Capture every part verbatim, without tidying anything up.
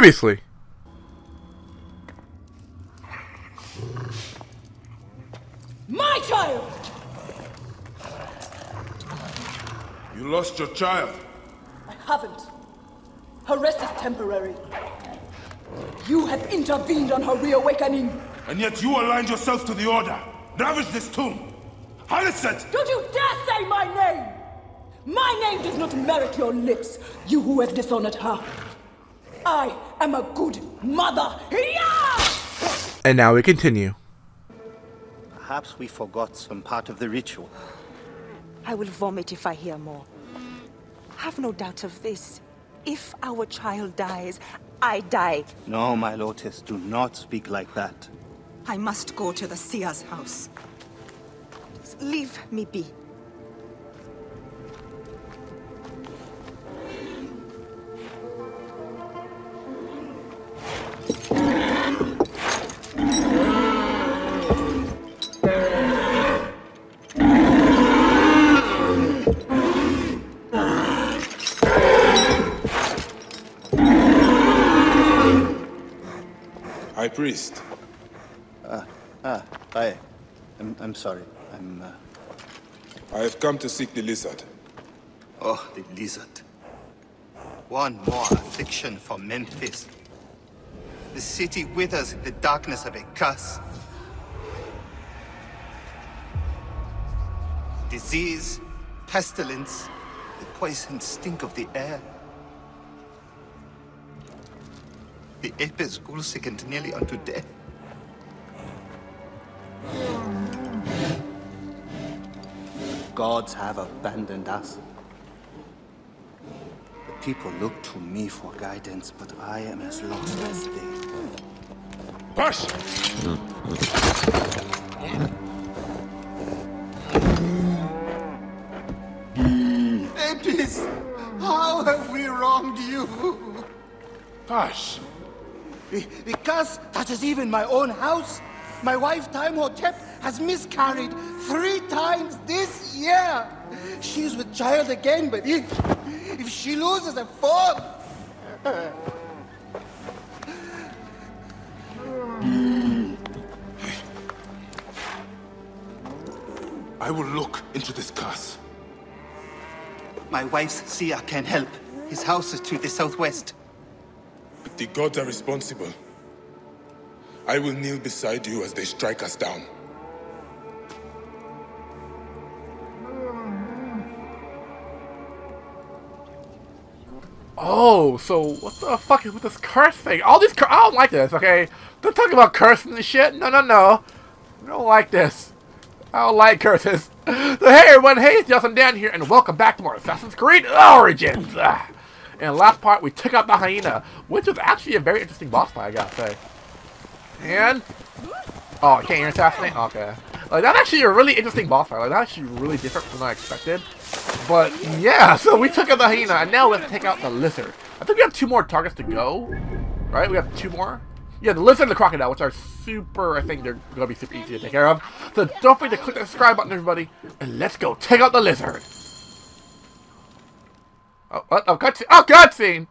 previously. My child! You lost your child. I haven't. Her rest is temporary. You have intervened on her reawakening. And yet you aligned yourself to the Order. Ravish this tomb. Haliset! Don't you dare say my name! My name does not merit your lips, you who have dishonored her. I am a good mother. Yeah! And now we continue. Perhaps we forgot some part of the ritual. I will vomit if I hear more. Have no doubt of this. If our child dies, I die. No, my Lotus, do not speak like that. I must go to the Seer's house. Just leave me be. High Priest. Ah, ah, I, I'm, I'm sorry. I'm. Uh... I have come to seek the lizard. Oh, the lizard! One more affliction for Memphis. The city withers in the darkness of a curse. Disease, pestilence, the poison stink of the air. The Apis grew sickened nearly unto death. Gods have abandoned us. The people look to me for guidance, but I am as lost as they. Push! Apis, how have we wronged you? Push! The, the curse touches even my own house. My wife, Timhotep, has miscarried three times this year. She's with child again, but if, if she loses a fourth... I will look into this curse. My wife's seer can help. His house is to the southwest. But the gods are responsible. I will kneel beside you as they strike us down. Oh, so what the fuck is with this curse thing? All these cur- I don't like this, okay? Don't talk about cursing and shit. No, no, no. I don't like this. I don't like curses. So hey everyone, hey, it's Justin Dan here, and welcome back to more Assassin's Creed Origins! In the last part, we took out the hyena, which was actually a very interesting boss fight, I gotta say. And... Oh, I can't hear assassinate? Okay. Like, that's actually a really interesting boss fight. Like, that's actually really different from what I expected. But, yeah, so we took out the hyena, and now we have to take out the lizard. I think we have two more targets to go. Right? We have two more? Yeah, the lizard and the crocodile, which are super... I think they're gonna be super easy to take care of. So don't forget to click the subscribe button, everybody, and let's go take out the lizard! Oh, what? Oh, cutscene! Oh, cutscene!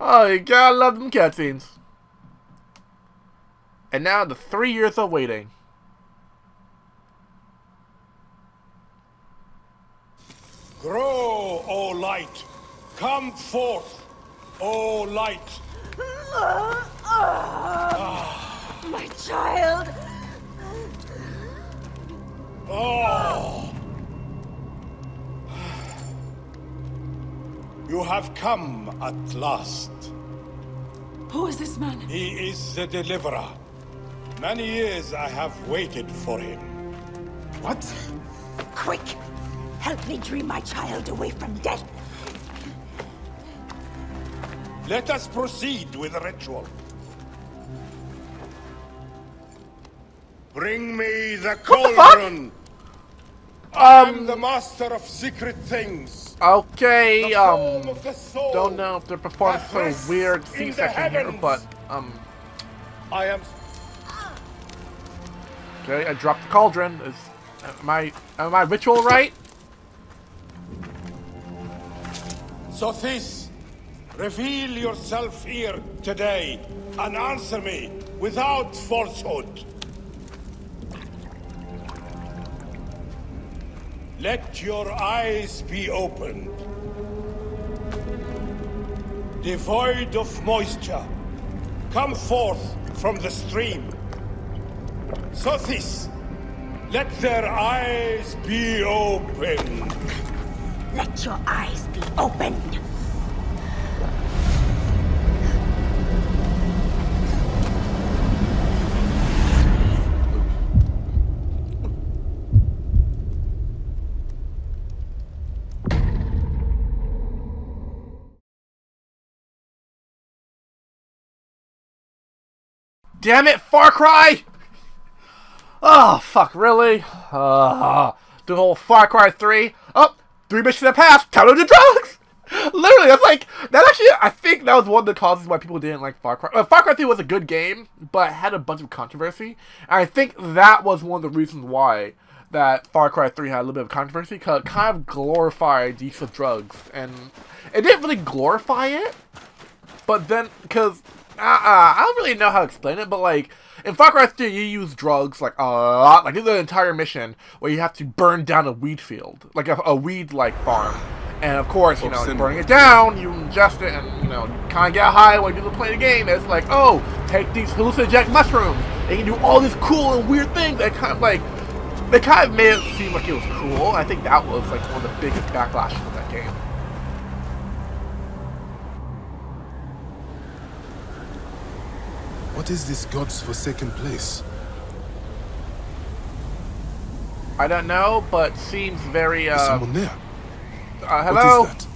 Oh, you gotta love them cutscenes. And now the three years of waiting. Grow, O light! Come forth, O light! Ah. My child! Oh! You have come at last. Who is this man? He is the Deliverer. Many years I have waited for him. What? Quick! Help me dream my child away from death. Let us proceed with the ritual. Bring me the cauldron! I am um, the master of secret things. Okay, um, soul, don't know if they're performing some weird C-section here, but, um... I am... Okay, I dropped the cauldron. Is, am I, am I ritual right? Sothis, Reveal yourself here today and answer me without falsehood. Let your eyes be opened. Devoid of moisture, come forth from the stream. Sothis, let their eyes be opened. Let your eyes be opened. Damn it, Far Cry! Oh, fuck, really? Uh, do the whole Far Cry three. Oh, three missions in the past, time to do drugs! Literally, that's like, that actually, I think that was one of the causes why people didn't like Far Cry. Uh, Far Cry three was a good game, but it had a bunch of controversy. And I think that was one of the reasons why that Far Cry three had a little bit of controversy, because it kind of glorified the use of drugs. And it didn't really glorify it, but then, because... Uh, uh, I don't really know how to explain it, but like in Far Cry three you use drugs like a lot. Like there's an entire mission where you have to burn down a weed field, like a, a weed like farm, and of course you know you're burning it down, you ingest it, and you know kind of get high while you're playing the game. And it's like, oh, take these hallucinogenic mushrooms, and you can do all these cool and weird things. That kind of like they kind of made it seem like it was cool. I think that was like one of the biggest backlashes of that game. What is this god's forsaken place? I don't know, but seems very, uh... someone there. Uh, hello? What is that?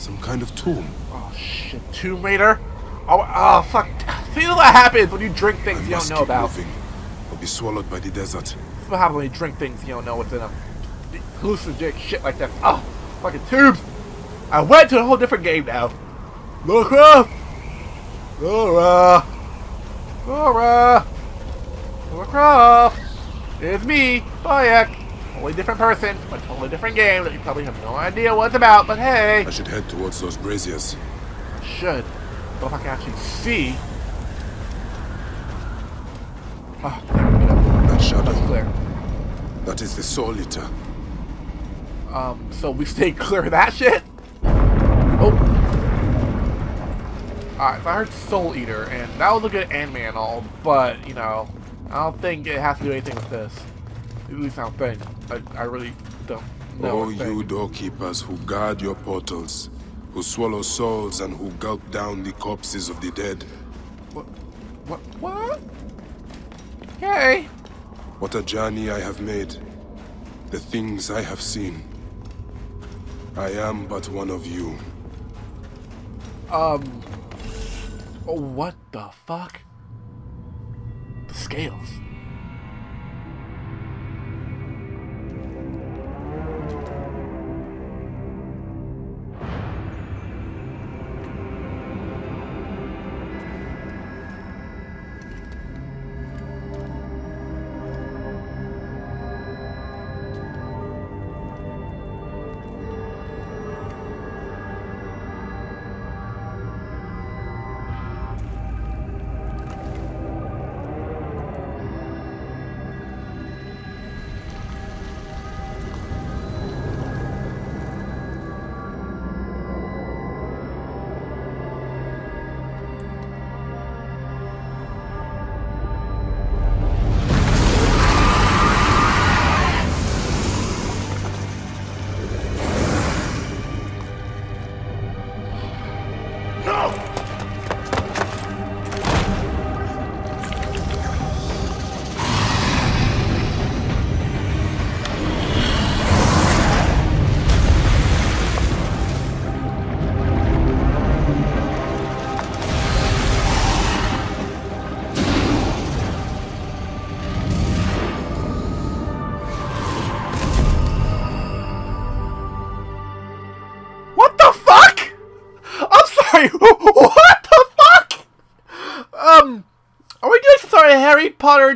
Some kind of tomb. Oh, shit. Tomb Raider? Oh, oh fuck. See what happens when you drink things I you don't know about. Moving. I'll be swallowed by the desert. That's what happens when you drink things you don't know within them. Hallucinogenic shit like that. Oh, fucking tubes. I went to a whole different game now. Laura Croft! Laura! Laura! Laura Croft! It's me, Bayek! Totally different person, a totally different game that you probably have no idea what it's about, but hey! I should head towards those braziers. I should. But if I can actually see... Oh, that shadow. That's clear. That is the Soul Eater. Um, so we stay clear of that shit? Oh! Alright, so I heard Soul Eater, and that was a good anime and all, but, you know, I don't think it has to do anything with this. At least I don't think. I, I really don't know. Oh, you doorkeepers who guard your portals, who swallow souls and who gulp down the corpses of the dead. What? What? What? Hey! What a journey I have made. The things I have seen. I am but one of you. Um... Oh, what the fuck? The scales.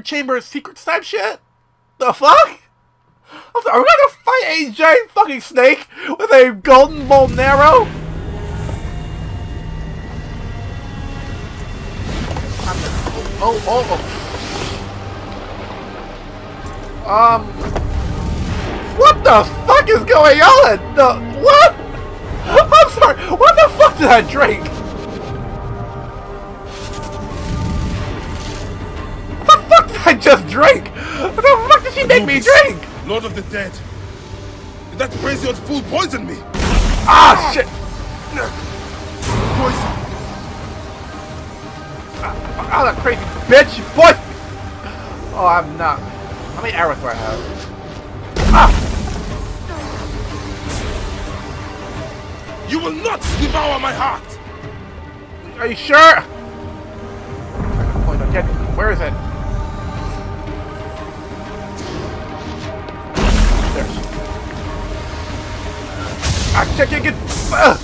Chamber of Secrets type shit? The fuck? I'm sorry, are we gonna fight a giant fucking snake with a golden bowl narrow? oh, oh, oh. Um, what the fuck is going on? The, what? I'm sorry, what the fuck did I drink? What the fuck did I just drink? What the fuck did she make Anubis, me drink? Lord of the dead. Did that crazy old fool poison me? Ah, ah. Shit. No. Poison. I'm a crazy bitch, boy! Oh, I'm not. How many arrows do I have? Ah! You will not devour my heart! Are you sure? I can point again. Where is it? There she is. I can't get. Uh,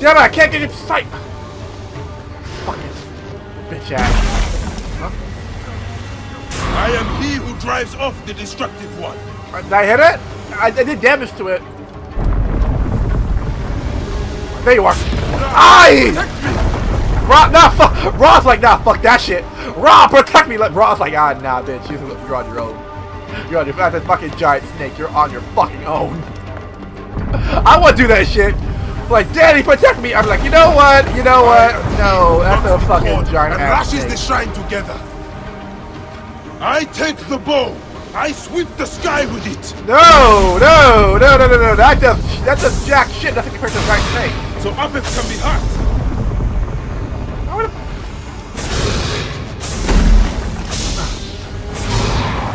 damn it, I can't get in sight! Bitch ass. Huh? I am he who drives off the destructive one. Uh, did I hit it? I, I did damage to it. There you are. Aye! Ra, nah, fuck. Ra's like, nah, fuck that shit. Ra, protect me. Like, Ra's like, ah, nah, bitch. You're on your own. You're on your that's a fucking giant snake. You're on your fucking own. I want to do that shit. Like, Daddy, protect me! I'm like, you know what? You know what? No, that's a fucking giant ass thing. And lashes the shrine together. I take the bow. I sweep the sky with it. No, no, no, no, no, no. That does, that does jack shit. Nothing compared to the giant snake. So Apis can be hot.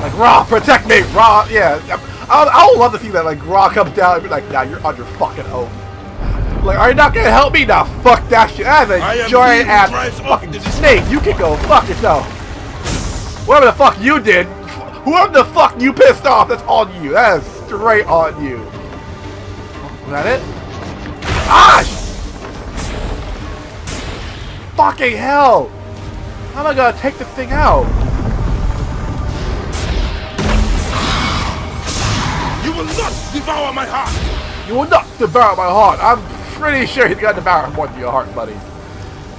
Like, Ra, protect me! Ra, yeah. I would love to see that. Like, Ra comes down and be like, nah, you're on your fucking own. Like, are you not gonna help me? Nah, fuck that shit. That's a giant ass fucking snake. You can go fuck yourself. Whatever the fuck you did, whoever the fuck you pissed off, that's on you. That is straight on you. Is that it? Ah! Fucking hell! How am I gonna take this thing out? You will not devour my heart! You will not devour my heart! I'm pretty sure he's got to devour more than your heart, buddy.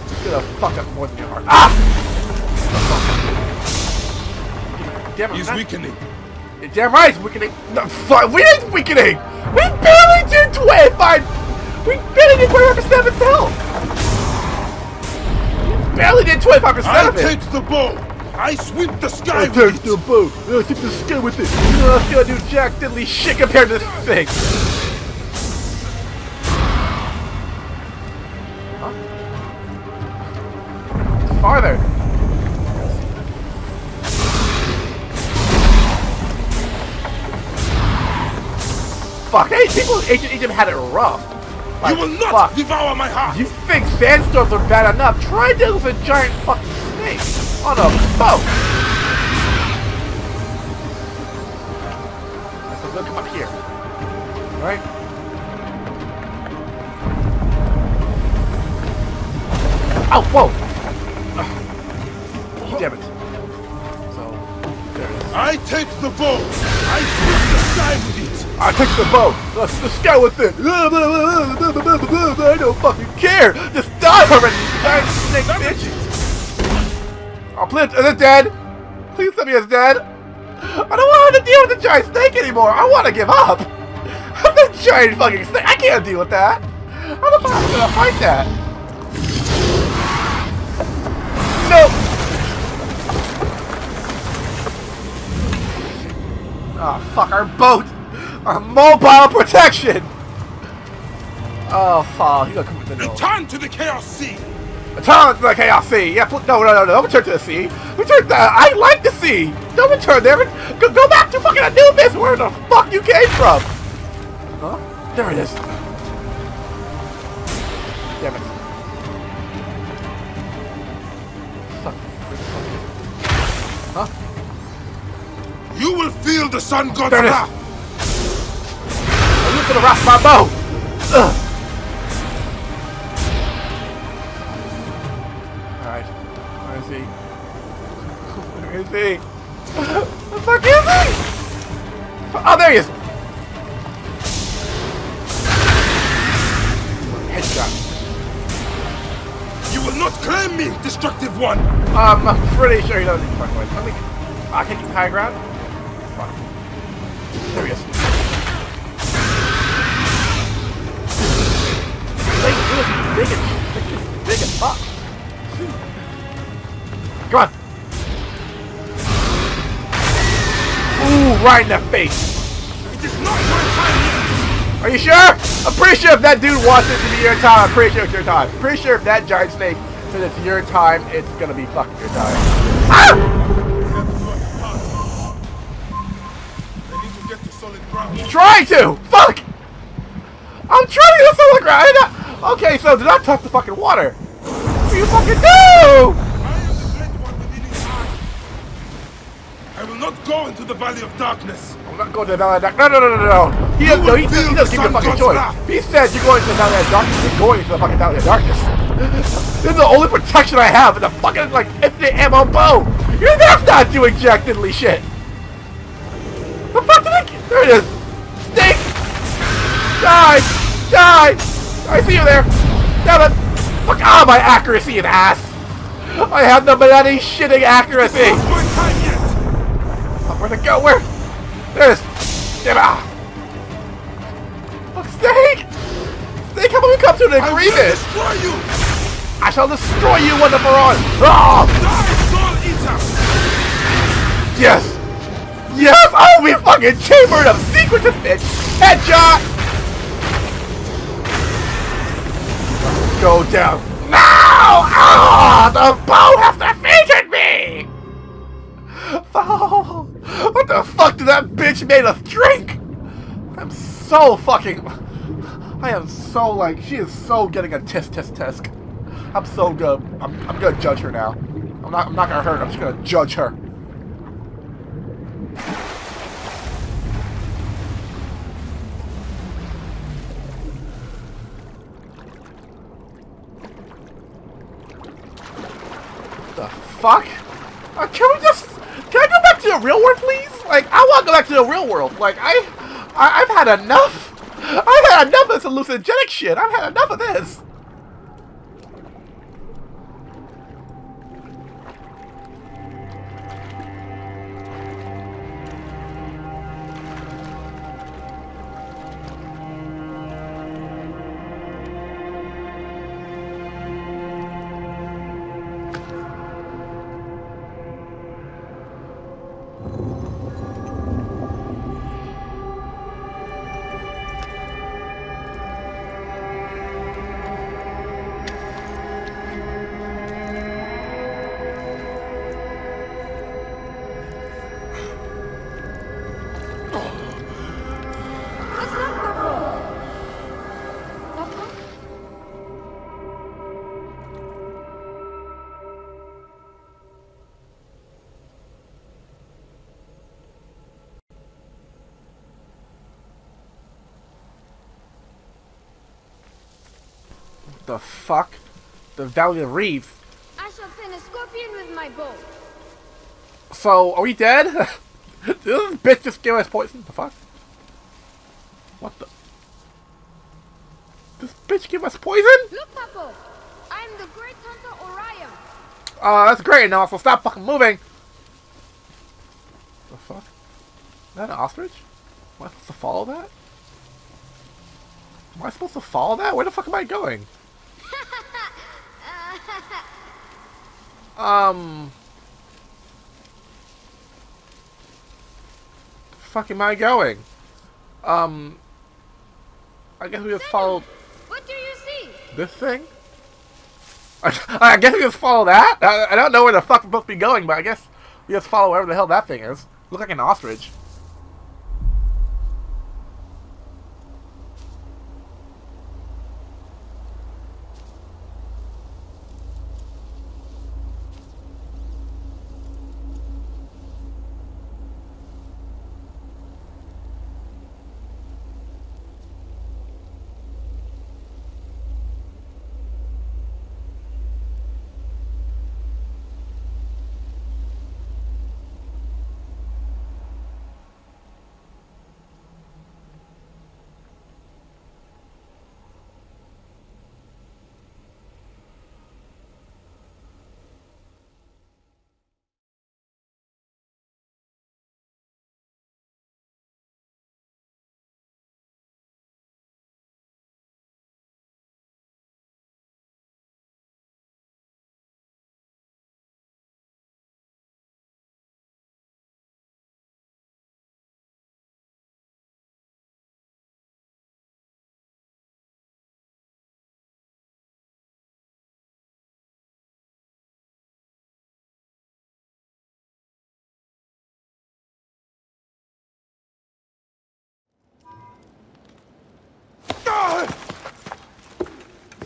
He's gonna fuck up more than your heart. Ah! Damn it, he's weakening. Damn right, he's weakening. No, fuck, we ain't weakening. We barely did twenty-five. We barely did twenty-five percent of his health. We barely did twenty-five percent of it. I take the bow. I sweep the sky I with it. I take the bow. I sweep the sky with it. You know what I'm gonna do, jack diddly shit compared to this thing. Farther. Fuck, hey, people in ancient Egypt had it rough. Like, you will not fuck. Devour my heart! You think sandstorms are bad enough? Try dealing with a giant fucking snake on a boat! So let's come up here. Right? Oh, whoa! Damn it. So, there it is. I take the bow. I sweep the sky with it. I take the bow. Let's the sky with it. I don't fucking care. Just die already, you giant snake bitch. I'll play it as dead. Please let me as dead. I don't want to deal with the giant snake anymore. I want to give up. The giant fucking snake. I can't deal with that. How the fuck am I gonna fight that? Nope. Oh fuck, our boat! Our mobile protection! Oh fuck, he's gonna come with the nose. Return to the Chaos Sea! Return to the Chaos Sea! Yeah, no, no, no, no, don't return to the sea! Return to the, I like the sea! Don't return there! Go, go back to fucking Anubis where the fuck you came from! Huh? There it is. Damn it. Fuck. Huh? You will feel the sun god's wrath. I'm looking to wrap my bow. Alright. Where is he? Where is he? Where the fuck is he? Oh, there he is. Headshot. You will not claim me. me, destructive one! Um, I'm pretty sure he doesn't fuck with me. I can keep high ground. Fuck. There he is. Like, dude, he's big as, big as fuck. Come on. Ooh, right in the face. It is not my time. Are you sure? I'm pretty sure if that dude wants it to be your time, I'm pretty sure it's your time. Pretty sure if that giant snake says it's your time, it's gonna be fucking your time. Ah! I need to get to solid ground. I'm trying to! Fuck! I'm trying to get solid ground! I did not... Okay, so did I touch the fucking water? What do you fucking do? Not go into the valley of darkness. I'm not going to the valley of darkness. No, no, no, no, no. He doesn't. No, he doesn't give you a fucking choice. If he says you're going to the valley of darkness, you're going into the fucking valley of darkness. This is the only protection I have in the fucking like infinite ammo bow. You're there not doing jack diddly shit. The fuck did I get? There it is. Snake. Die. Die. I see you there. Damn it. Fuck all my accuracy and ass. I have the banana shitting accuracy. Where'd it go? Where? There it is! Get out! Fuck, Snake! Snake, how about we come to an agreement? I shall destroy you! I shall destroy you when the Baron! Oh! Die, Soul Eater! Yes! Yes! Oh, we fucking chambered up secretive bitch! Headshot! Go down! No! Ah! Oh, the bow has defeated me! Oh! What the fuck did that bitch made us drink? I'm so fucking... I am so like... She is so getting a test, test, test. I'm so good. I'm, I'm gonna judge her now. I'm not, I'm not gonna hurt her. I'm just gonna judge her. What the fuck? Uh, can we just... Can I go back to the real world, please? Like, I want to go back to the real world. Like, I, I, I've had enough. I've had enough of this hallucinogenic shit. I've had enough of this. The fuck? The Valley of Reeds. I shall pin a scorpion with my bow. So, are we dead? Did this bitch just give us poison? The fuck? What the? This bitch give us poison? Look, Papo. I'm the great hunter Orion. Oh, uh, that's great now, so stop fucking moving. The fuck? Is that an ostrich? Am I supposed to follow that? Am I supposed to follow that? Where the fuck am I going? Um, the fuck am I going? Um, I guess we just follow. What do you see? This thing? I, I guess we just follow that. I, I don't know where the fuck we're supposed to be going, but I guess we just follow wherever the hell that thing is. Look like an ostrich.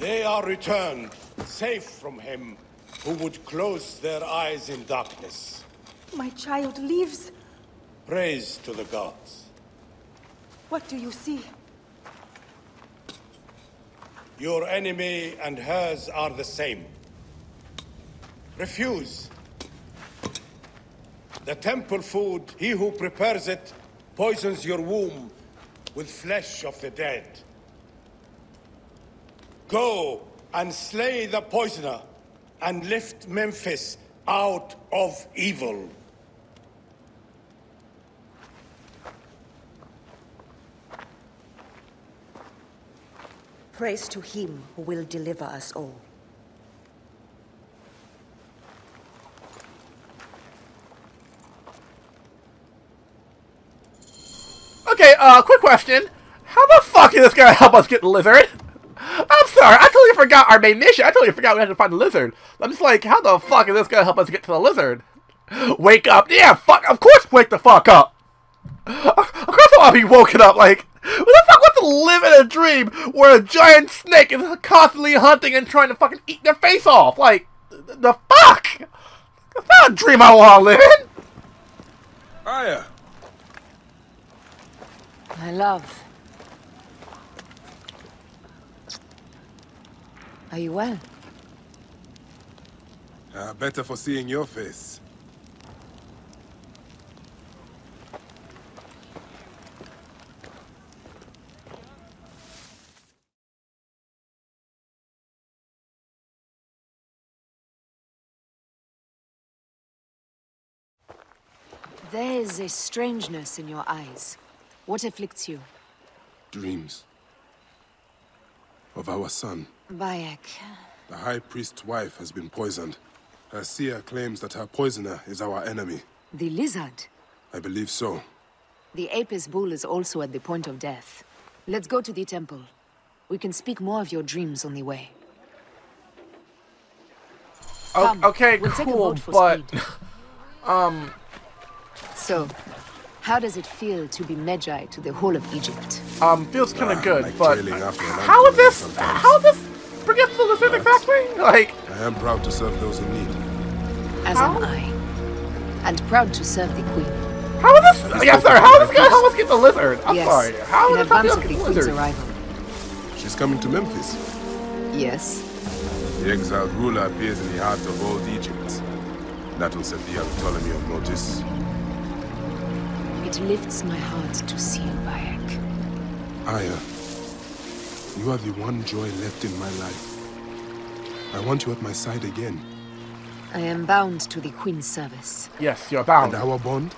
They are returned, safe from him who would close their eyes in darkness. My child lives. Praise to the gods. What do you see? Your enemy and hers are the same. Refuse. The temple food, he who prepares it, poisons your womb with flesh of the dead. Go and slay the poisoner and lift Memphis out of evil. Praise to him who will deliver us all. Okay, uh, quick question. How the fuck is this gonna help us get the lizard? I'm sorry, I totally forgot our main mission. I totally forgot we had to find the lizard. I'm just like, how the fuck is this gonna help us get to the lizard? Wake up. Yeah, fuck, of course wake the fuck up. Of course I wanna be woken up, like, what the fuck wants to live in a dream where a giant snake is constantly hunting and trying to fucking eat their face off? Like, the fuck? That's not a dream I wanna live in. Aya. My love. Are you well? Uh, better for seeing your face. There's a strangeness in your eyes. What afflicts you? Dreams. Of our son. Bayek. The High Priest's wife has been poisoned. Her seer claims that her poisoner is our enemy. The lizard? I believe so. The Apis bull is also at the point of death. Let's go to the temple. We can speak more of your dreams on the way. O Come, okay, we'll cool, take a boat for but... speed. um... So, how does it feel to be Medjay to the whole of Egypt? Um, feels kind of ah, good, like but uh, how is this? Sometimes. How is this? Forgetful is it exactly? Like, I am proud to serve those in need. As how? am I, and proud to serve the queen. How is this? Yes, sir. How is this gonna help us get the lizard? I'm yes. sorry. How is this gonna help us get the lizard? Arrival. She's coming to Memphis. Yes. The exiled ruler appears in the heart of old Egypt. That will set the young Ptolemy on notice. It lifts my heart to see you, Bayek. Aya, you are the one joy left in my life. I want you at my side again. I am bound to the Queen's service. Yes, you're bound. And our bond?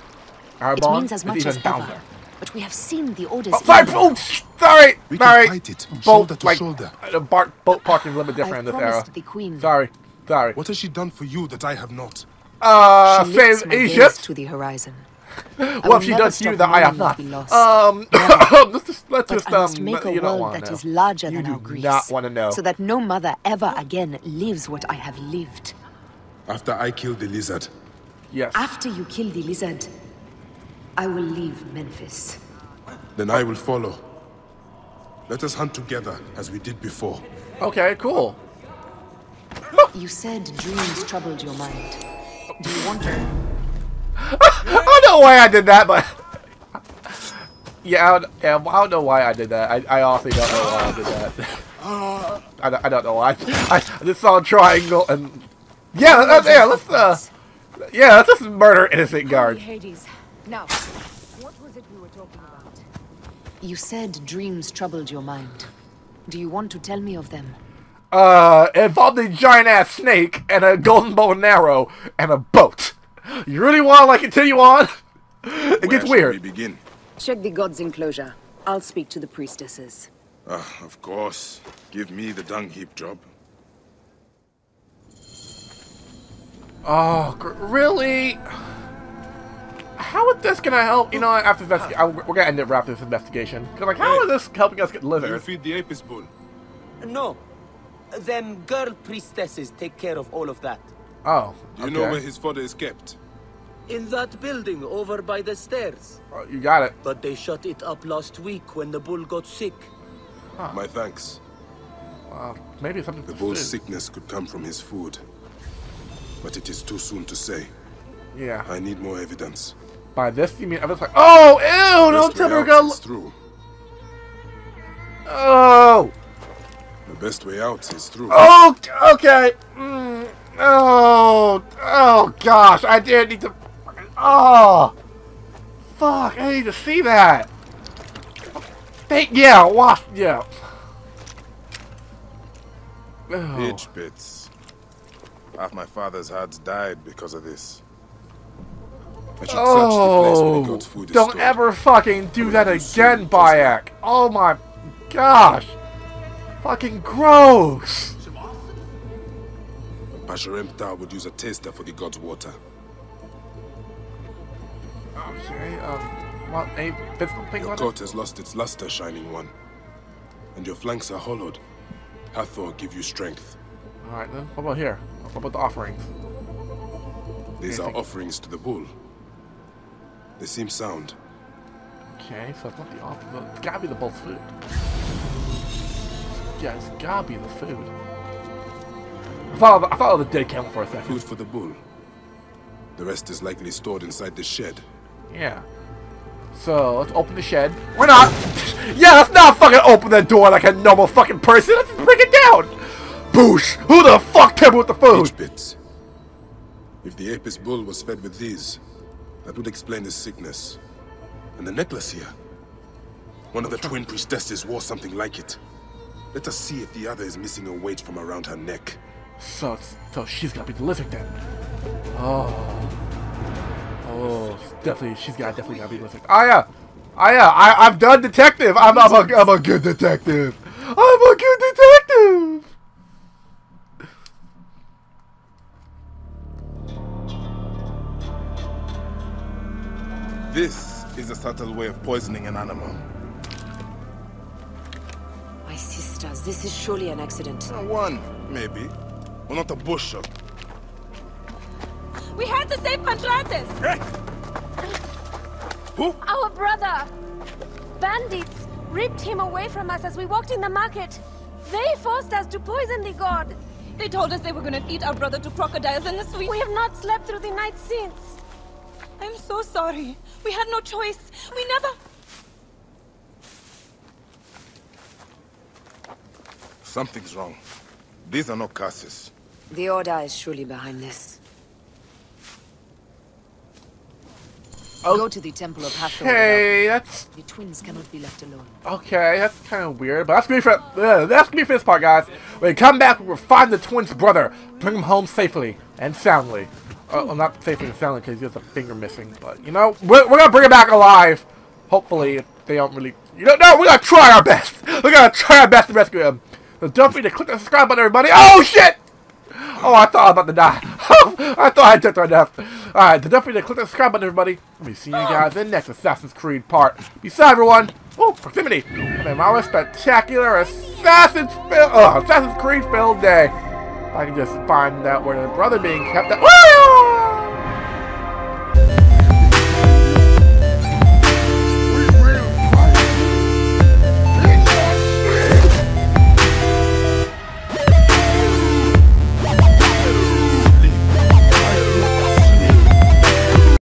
Our it bond means as much as bounder. ever. But we have seen the orders. Oh, sorry, oh, sorry, we sorry. Can fight it, bolt, shoulder to like, shoulder. Uh, bar, boat parking is a little bit different I in this era. The Queen. Sorry, sorry. What has she done for you that I have not? Uh, she lifts save my Egypt to the horizon. Well, if she does you, that I have not. Um, no. let's just, let's just um, make a you don't world that know. is larger you than our Greece. You do not want to know. So that no mother ever again lives what I have lived. After I kill the lizard. Yes. After you kill the lizard, I will leave Memphis. Then I will follow. Let us hunt together as we did before. Okay, cool. You said dreams troubled your mind. Do you wonder? I don't know why I did that, but yeah, I don't, yeah, I don't know why I did that. I, I honestly don't know why I did that. I, don't, I don't know why. I, I just saw a triangle and yeah, uh, yeah, let's uh, yeah, let's just murder innocent guards. Hades, now, what was it we were talking about? You said dreams troubled your mind. Do you want to tell me of them? Uh, it involved a giant ass snake and a golden bow and arrow and a boat. You really want to like continue on? It Where gets weird. We begin? Check the god's enclosure. I'll speak to the priestesses. Uh, of course. Give me the dung heap job. Oh, really? How is this gonna help? You know, after I, we're gonna end it wrapping this investigation. Cause like, how hey, is this helping us get lizard? You feed the Apis bull. No, them girl priestesses take care of all of that. Oh, okay. Do you know where his father is kept? In that building over by the stairs. Oh, you got it. But they shut it up last week when the bull got sick. Huh. My thanks. Uh, maybe something. The bull's sickness could come from his food, but it is too soon to say. Yeah. I need more evidence. By this you mean I was like, oh, ew! Don't tell me we're gonna look through. Oh. The best way out is through. Oh, okay. Mm. Oh, oh gosh! I didn't need to. Oh, fuck! I need to see that. Thank yeah, wash yeah. Oh. Pitch pits. Half my father's herds died because of this. I should oh, search the place where the goat's food is don't stored. Ever fucking do that again, Bayek. Oh my gosh. Fucking gross. Pasharemta would use a taster for the god's water. Okay, um, what, a physical thing? Your coat has lost its luster, Shining One. And your flanks are hollowed. Hathor give you strength. Alright then, what about here? What about the offerings? These Anything? are offerings to the bull. They seem sound. Okay, so it's not the offering. It's gotta be the bull's food. Yeah, it's gotta be the food. I thought of, I thought of the dead camel for a second. Food for the bull. The rest is likely stored inside the shed. Yeah. So, let's open the shed. We're not! Yeah, let's not fucking open that door like a normal fucking person! Let's just break it down! Boosh! Who the fuck came with the food? Peach bits. If the Apis bull was fed with these, that would explain his sickness. And the necklace here. One of the twin priestesses wore something like it. Let us see if the other is missing a weight from around her neck. So, so she's gotta be the lizard then. Oh. Oh, definitely, she's gotta definitely gotta be the lizard. Aya! Aya, I, I'm done detective! I'm, I'm, a, I'm a good detective! I'm a good detective! This is a subtle way of poisoning an animal. My sisters, this is surely an accident. Uh, one, maybe. Or not a bushel. We had to save Pantratis! Hey. Who? Our brother! Bandits ripped him away from us as we walked in the market. They forced us to poison the god. They told us they were gonna feed our brother to crocodiles in the sweet. We have not slept through the night since. I'm so sorry. We had no choice. We never... Something's wrong. These are not curses. The Order is surely behind this. Oh. Go to the Temple of Hathor. Hey, that's... The twins cannot be left alone. Okay, that's kind of weird, but that's gonna be for... Uh, that's gonna be for this part, guys. When we come back, we'll find the twins' brother. Bring him home safely and soundly. Uh, I'm not safely and soundly because he has a finger missing, but you know, we're, we're gonna bring it back alive. Hopefully, if they don't really, you know, no, we're gonna try our best. We're gonna try our best to rescue him. So don't forget to click the subscribe button, everybody. Oh shit! Oh, I thought I was about to die. I thought I took my death. All right, so don't forget to click the subscribe button, everybody. Let me see you guys in the next Assassin's Creed part. Besides, everyone. Oh, proximity. Man, my spectacular Assassin's oh, Assassin's Creed filled day. I can just find out where the brother being kept. At